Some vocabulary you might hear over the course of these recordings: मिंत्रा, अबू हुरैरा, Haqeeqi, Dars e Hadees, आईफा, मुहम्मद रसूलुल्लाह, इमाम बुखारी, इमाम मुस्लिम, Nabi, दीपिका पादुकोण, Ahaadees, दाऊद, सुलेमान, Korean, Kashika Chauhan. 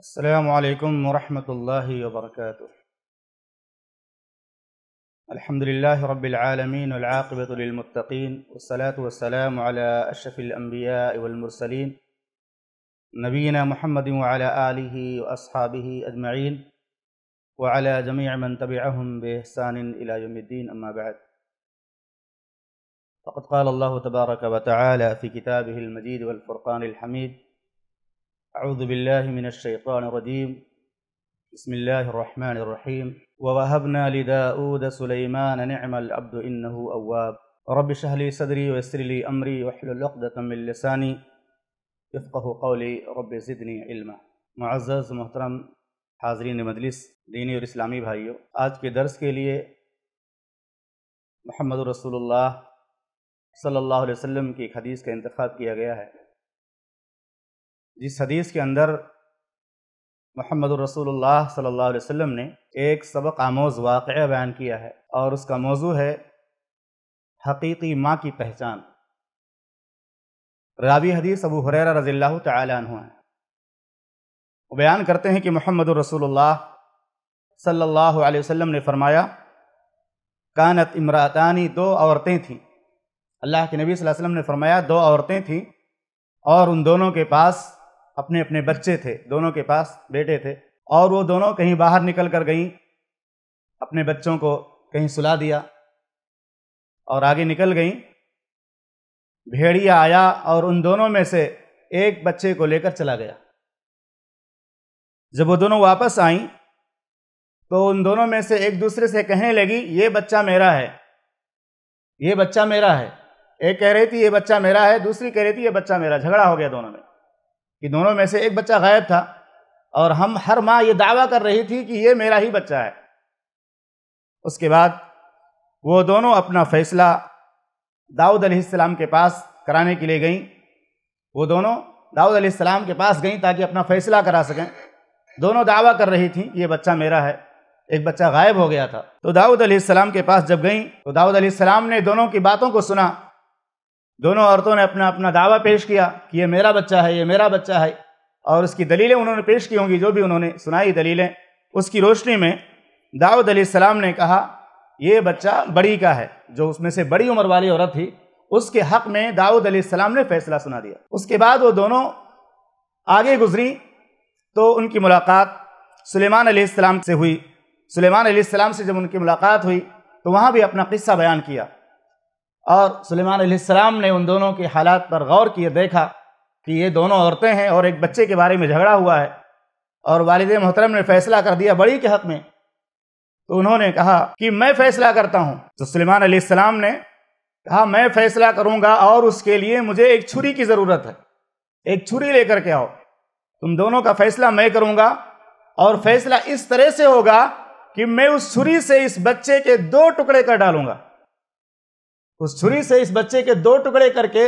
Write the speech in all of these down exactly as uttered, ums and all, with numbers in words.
अस्सलामु अलैकुम वरहमतुल्लाहि वबरकातुह। अल्हम्दुलिल्लाहि रब्बिल आलमीन वल आक़िबतु लिल मुत्तक़ीन वस्सलातु वस्सलामु अला अशरफिल अंबिया वल मुरसलीन नबीना मुहम्मदिन व अला आलिहि व अस्हाबिहि अजमईन व अला जमीअ मन तबिअहुम बि इहसानिन इला यौमिद्दीन, अम्मा बअद। फ़क़द क़ाल अल्लाहु तबारक व तआला फ़ी किताबिहिल मजीद वल फ़ुरक़ानिल हमीद। अऊज़ु बिल्लाहि मिनश्शैतानिर्रजीम, बिस्मिल्लाहिर्रहमानिर्रहीम। ववहबना लिदाऊद सुलैमान निअमल अब्दु इन्नहु अव्वाब। रब्बि शरह ली सदरी वयस्सिर ली अमरी वहलुल उक़दतम मिन लिसानी यफ़क़हु क़ौली रब्बि ज़िदनी इल्मा। मुअज़्ज़ज़ मोहतरम हाज़रीन मजलिस, दीनी और इस्लामी भाइयों, आज के दर्स के लिए मुहम्मद रसूलुल्लाह सल्लल्लाहु अलैहि वसल्लम की एक हदीस का इंतखाब किया गया है, जिस हदीस के अंदर मुहम्मद रसूलुल्लाह सल्लल्लाहु अलैहि वसल्लम ने एक सबक आमोज़ वाक़या बयान किया है और उसका मौजू है हकीकी माँ की पहचान। रावी हदीस अबू हुरैरा रज़ियल्लाहु तआला अन्हु हैं। वो बयान करते हैं कि मुहम्मद रसूलुल्लाह सल्लल्लाहु अलैहि वसल्लम ने फ़रमाया, कानत इमरातानी, दो औरतें थीं। अल्लाह के नबी सल्लल्लाहु अलैहि वसल्लम ने फ़रमाया दो औरतें थीं और उन दोनों के पास अपने अपने बच्चे थे, दोनों के पास बेटे थे, और वो दोनों कहीं बाहर निकल कर गईं, अपने बच्चों को कहीं सुला दिया और आगे निकल गईं। भेड़िया आया और उन दोनों में से एक बच्चे को लेकर चला गया। जब वो दोनों वापस आईं तो उन दोनों में से एक दूसरे से कहने लगी, ये बच्चा मेरा है, ये बच्चा मेरा है। एक कह रही थी ये बच्चा मेरा है, दूसरी कह रही थी ये बच्चा मेरा। झगड़ा हो गया दोनों में कि दोनों में से एक बच्चा गायब था और हम हर माँ ये दावा कर रही थी कि ये मेरा ही बच्चा है। उसके बाद वो दोनों अपना फैसला दाऊद अलैहिस्सलाम के पास कराने के लिए गईं। वो दोनों दाऊद अलैहिस्सलाम के पास गईं ताकि अपना फैसला करा सकें। दोनों दावा कर रही थीं ये बच्चा मेरा है, एक बच्चा गायब हो गया था। तो दाऊद अलैहिस्सलाम के पास जब गईं तो दाऊद अलैहिस्सलाम ने दोनों की बातों को सुना। दोनों औरतों ने अपना अपना दावा पेश किया कि ये मेरा बच्चा है, ये मेरा बच्चा है, और उसकी दलीलें उन्होंने पेश की होंगी, जो भी उन्होंने सुनाई दलीलें, उसकी रोशनी में दाऊद अलैहिस्सलाम ने कहा ये बच्चा बड़ी का है। जो उसमें से बड़ी उम्र वाली औरत थी, उसके हक़ में दाऊद अलैहिस्सलाम ने फैसला सुना दिया। उसके बाद वो दोनों आगे गुजरी तो उनकी मुलाकात सुलेमान अलैहिस्सलाम से हुई। सुलेमान अलैहिस्सलाम से जब उनकी मुलाकात हुई तो वहाँ भी अपना किस्सा बयान किया और सुलेमान अलैहिस्सलाम ने उन दोनों के हालात पर गौर किए, देखा कि ये दोनों औरतें हैं और एक बच्चे के बारे में झगड़ा हुआ है और वालिद मोहतरम ने फैसला कर दिया बड़ी के हक़ में। तो उन्होंने कहा कि मैं फ़ैसला करता हूँ। तो सुलेमान अलैहिस्सलाम ने कहा मैं फ़ैसला करूँगा और उसके लिए मुझे एक छुरी की ज़रूरत है, एक छुरी लेकर के आओ। तुम दोनों का फ़ैसला मैं करूँगा और फैसला इस तरह से होगा कि मैं उस छुरी से इस बच्चे के दो टुकड़े कर डालूंगा। उस छुरी से इस बच्चे के दो टुकड़े करके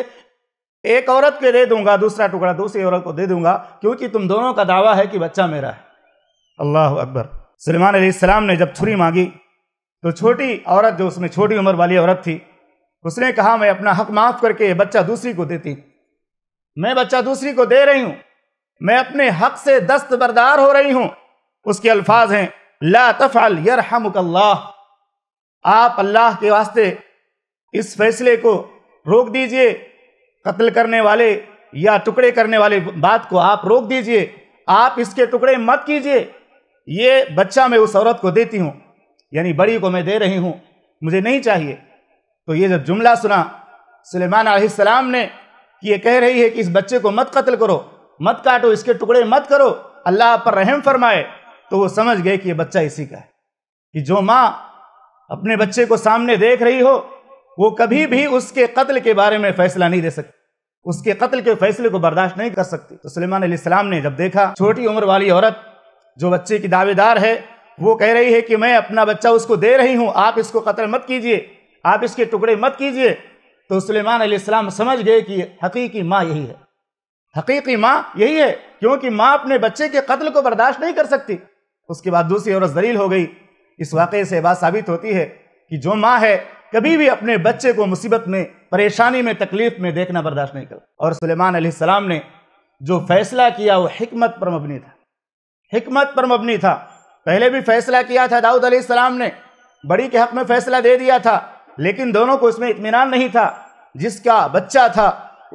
एक औरत को दे दूंगा, दूसरा टुकड़ा दूसरी औरत को दे दूंगा, क्योंकि तुम दोनों का दावा है कि बच्चा मेरा है। अल्लाह अकबर। सुलेमान अलैहिस्सलाम ने जब छुरी मांगी तो छोटी औरत, जो उसमें छोटी उम्र वाली औरत थी, उसने कहा मैं अपना हक माफ़ करके ये बच्चा दूसरी को देती, मैं बच्चा दूसरी को दे रही हूँ, मैं अपने हक से दस्तबरदार हो रही हूँ। उसके अल्फाज हैं, ला तफ़अल यरहमुकल्लाह, आप अल्लाह के वास्ते इस फैसले को रोक दीजिए, कत्ल करने वाले या टुकड़े करने वाले बात को आप रोक दीजिए, आप इसके टुकड़े मत कीजिए। ये बच्चा मैं उस औरत को देती हूँ, यानी बड़ी को मैं दे रही हूँ, मुझे नहीं चाहिए। तो ये जब जुमला सुना सुलेमान अलैहिस्सलाम ने कि ये कह रही है कि इस बच्चे को मत कत्ल करो, मत काटो, इसके टुकड़े मत करो, अल्लाह पर रहम फरमाए, तो वो समझ गए कि ये बच्चा इसी का है। कि जो माँ अपने बच्चे को सामने देख रही हो वो कभी भी उसके कत्ल के बारे में फैसला नहीं दे सकती, उसके कत्ल के फैसले को बर्दाश्त नहीं कर सकती। तो सुलेमान अलैहिस्सलाम ने जब देखा छोटी उम्र वाली औरत जो बच्चे की दावेदार है वो कह रही है कि मैं अपना बच्चा उसको दे रही हूँ, आप इसको कत्ल मत कीजिए, आप इसके टुकड़े मत कीजिए, तो सुलेमान अलैहिस्सलाम समझ गए कि हकीकी माँ यही है, हकीकी माँ यही है, क्योंकि माँ अपने बच्चे के कत्ल को बर्दाश्त नहीं कर सकती। उसके बाद दूसरी औरत जलील हो गई। इस वाक़े से बात साबित होती है कि जो माँ है कभी भी अपने बच्चे को मुसीबत में, परेशानी में, तकलीफ में देखना बर्दाश्त नहीं करता। और सुलेमान अलैहिस्सलाम ने जो फैसला किया वो हिकमत पर मबनी था, हिकमत पर मबनी था। पहले भी फैसला किया था दाऊद अलैहिस्सलाम ने, बड़ी के हक़ में फैसला दे दिया था, लेकिन दोनों को इसमें इत्मीनान नहीं था। जिसका बच्चा था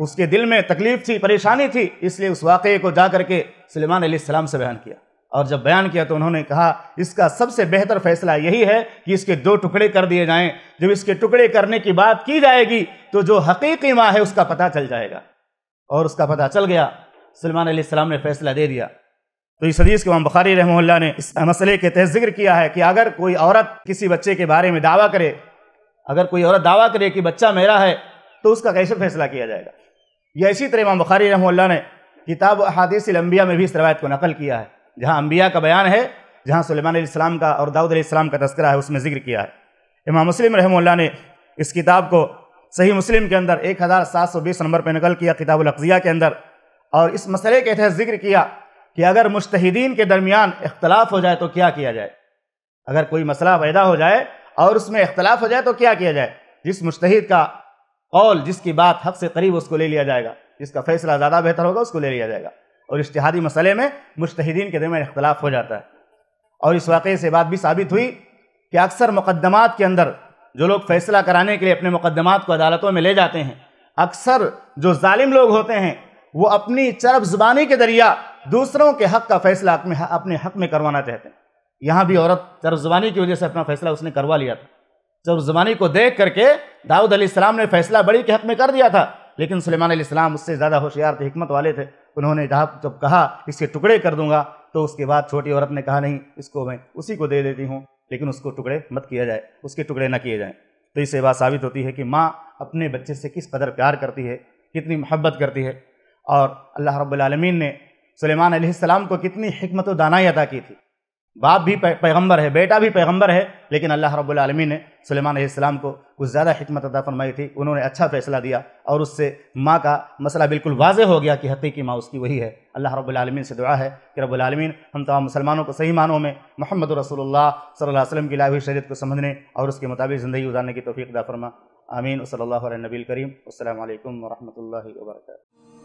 उसके दिल में तकलीफ थी, परेशानी थी, इसलिए उस वाक़े को जा करके सुलेमान अलैहिस्सलाम से बयान किया। और जब बयान किया तो उन्होंने कहा इसका सबसे बेहतर फैसला यही है कि इसके दो टुकड़े कर दिए जाएं। जब इसके टुकड़े करने की बात की जाएगी तो जो हकीकी माँ है उसका पता चल जाएगा। और उसका पता चल गया, सुलेमान अलैहिस्सलाम ने फैसला दे दिया। तो इस हदीस के इमाम बुखारी रहमहुल्लाह ने इस मसले के तहत जिक्र किया है कि अगर कोई औरत किसी बच्चे के बारे में दावा करे, अगर कोई औरत दावा करे कि बच्चा मेरा है, तो उसका कैसे फैसला किया जाएगा। यह इसी तरह इमाम बुखारी रहमहुल्लाह ने किताब अहादीस अल-अंबिया में भी इस रवायत को नकल किया है, जहाँ अंबिया का बयान है, जहाँ सुलेमान अलैहिस्सलाम का और दाऊद अलैहिस्सलाम का तस्करा है, उसमें जिक्र किया है। इमाम मुस्लिम रहमहुल्लाह ने इस किताब को सही मुस्लिम के अंदर एक हज़ार सात सौ बीस नंबर पर नकल किया, किताबुल अक़ज़िया के अंदर, और इस मसले के तहत जिक्र किया कि अगर मुज्तहिदीन के दरमियान इख्तलाफ हो जाए तो क्या किया जाए। अगर कोई मसला पैदा हो जाए और उसमें इख्तलाफ हो जाए तो क्या किया जाए। जिस मुज्तहिद का कौल, जिसकी बात हक़ से करीब, उसको ले लिया जाएगा। जिसका फ़ैसला ज़्यादा बेहतर होगा उसको ले लिया जाएगा। और इज्तिहादी मसले में मुज्तहिदीन के दरमियान इख्तलाफ हो जाता है। और इस वाक़े से बात भी साबित हुई कि अक्सर मुकदमात के अंदर जो लोग फ़ैसला कराने के लिए अपने मुकदमात को अदालतों में ले जाते हैं, अक्सर जो जालिम लोग होते हैं वो अपनी चरब ज़ुबानी के ज़रिया दूसरों के हक़ का फ़ैसला अपने हक़ में करवाना चाहते हैं। यहाँ भी औरत चरब ज़ुबानी की वजह से अपना फ़ैसला उसने करवा लिया था। चरब ज़ुबानी को देख करके दाऊद अलैहिस्सलाम ने फ़ैसला बड़ी के हक़ में कर दिया था, लेकिन सुलेमान अलैहिस्सलाम उससे ज़्यादा होशियार थे, हिकमत वाले थे। उन्होंने जब कहा इसके टुकड़े कर दूंगा, तो उसके बाद छोटी औरत ने कहा नहीं, इसको मैं उसी को दे देती हूँ, लेकिन उसको टुकड़े मत किया जाए, उसके टुकड़े ना किए जाएं। तो इससे बात साबित होती है कि माँ अपने बच्चे से किस कदर प्यार करती है, कितनी मोहब्बत करती है। और अल्लाह रब्बुल आलमीन ने सुलेमान अलैहिस्सलाम को कितनी हिकमत व दानाई अता की थी। बाप भी पैगम्बर है, बेटा भी पैगम्बर है, लेकिन अल्लाह रब्बुल आलमीन ने सुलेमान अलैहिस्सलाम को कुछ ज़्यादा हिकमत अता फरमाई थी। उन्होंने अच्छा फ़ैसला दिया और उससे माँ का मसला बिल्कुल वाज़ह हो गया कि हक़ीक़ी माँ उसकी वही है। अल्लाह रब्बुल आलमीन से दुआ है कि रब्बुल आलमीन हम तमाम मुसलमानों को सही मानों में मोहम्मद रसूलुल्लाह सल्लल्लाहु अलैहि वसल्लम की लाइफ शरीयत को समझने और उसके मुताबिक ज़िंदगी गुजारने की तौफ़ीक़ अता फरमा। आमीन। सल्लल्लाहु अलैहि नबील करीम। अस्सलामु अलैकुम व रहमतुल्लाहि व बरकातहू।